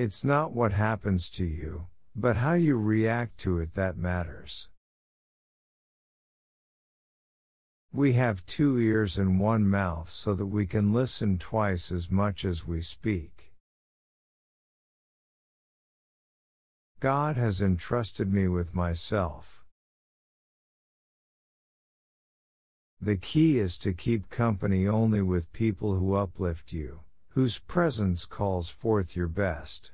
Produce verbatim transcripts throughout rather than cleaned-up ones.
It's not what happens to you, but how you react to it that matters. We have two ears and one mouth so that we can listen twice as much as we speak. God has entrusted me with myself. The key is to keep company only with people who uplift you, whose presence calls forth your best.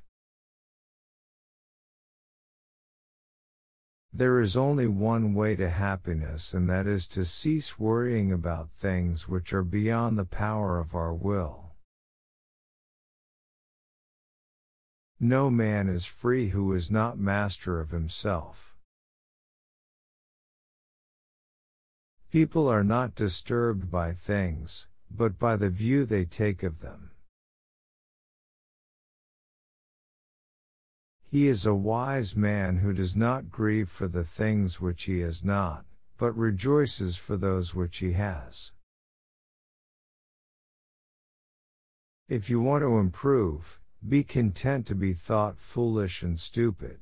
There is only one way to happiness, and that is to cease worrying about things which are beyond the power of our will. No man is free who is not master of himself. People are not disturbed by things, but by the view they take of them. He is a wise man who does not grieve for the things which he has not, but rejoices for those which he has. If you want to improve, be content to be thought foolish and stupid.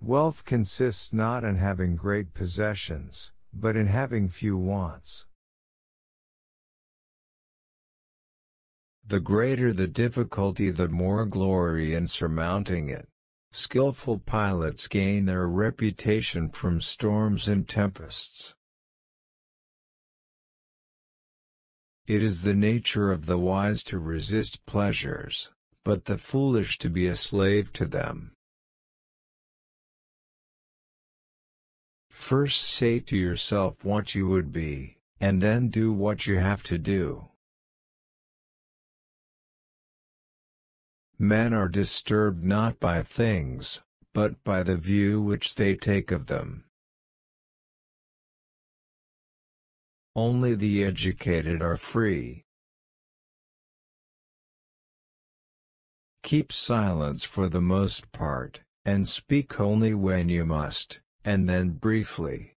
Wealth consists not in having great possessions, but in having few wants. The greater the difficulty, the more glory in surmounting it. Skillful pilots gain their reputation from storms and tempests. It is the nature of the wise to resist pleasures, but the foolish to be a slave to them. First say to yourself what you would be, and then do what you have to do. Men are disturbed not by things, but by the view which they take of them. Only the educated are free. Keep silence for the most part, and speak only when you must, and then briefly.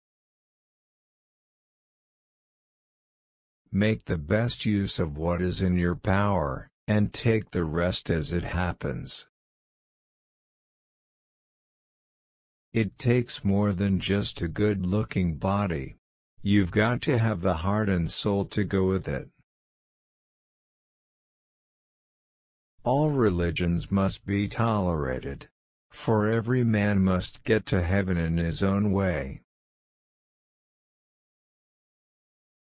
Make the best use of what is in your power, and take the rest as it happens. It takes more than just a good-looking body. You've got to have the heart and soul to go with it. All religions must be tolerated, for every man must get to heaven in his own way.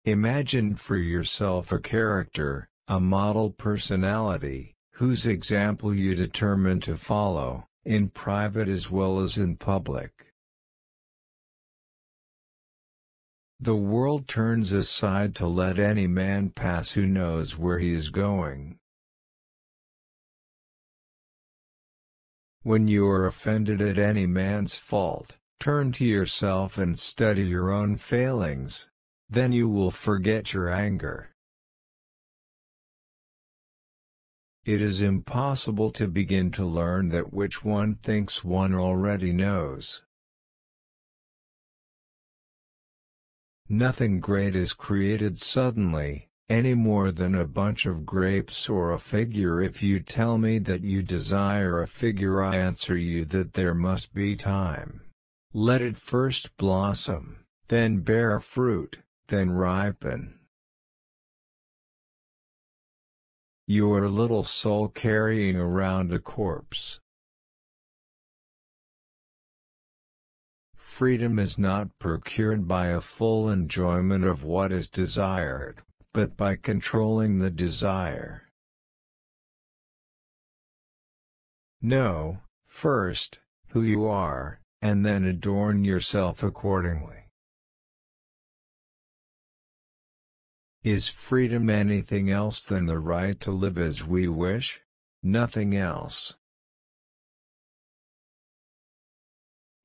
Imagine for yourself a character, a model personality, whose example you determine to follow, in private as well as in public. The world turns aside to let any man pass who knows where he is going. When you are offended at any man's fault, turn to yourself and study your own failings. Then you will forget your anger. It is impossible to begin to learn that which one thinks one already knows. Nothing great is created suddenly, any more than a bunch of grapes or a figure. If you tell me that you desire a figure, I answer you that there must be time. Let it first blossom, then bear fruit, then ripen. Your little soul carrying around a corpse. Freedom is not procured by a full enjoyment of what is desired, but by controlling the desire. Know, first, who you are, and then adorn yourself accordingly. Is freedom anything else than the right to live as we wish? Nothing else.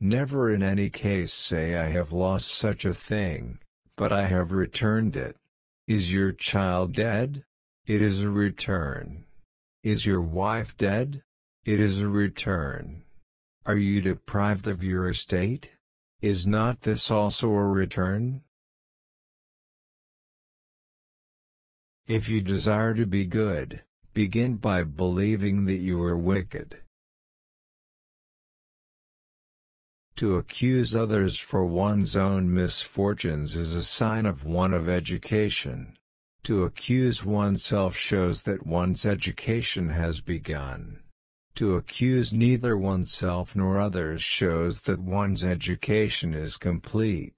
Never in any case say I have lost such a thing, but I have returned it. Is your child dead? It is a return. Is your wife dead? It is a return. Are you deprived of your estate? Is not this also a return? If you desire to be good, begin by believing that you are wicked. To accuse others for one's own misfortunes is a sign of one of education. To accuse oneself shows that one's education has begun. To accuse neither oneself nor others shows that one's education is complete.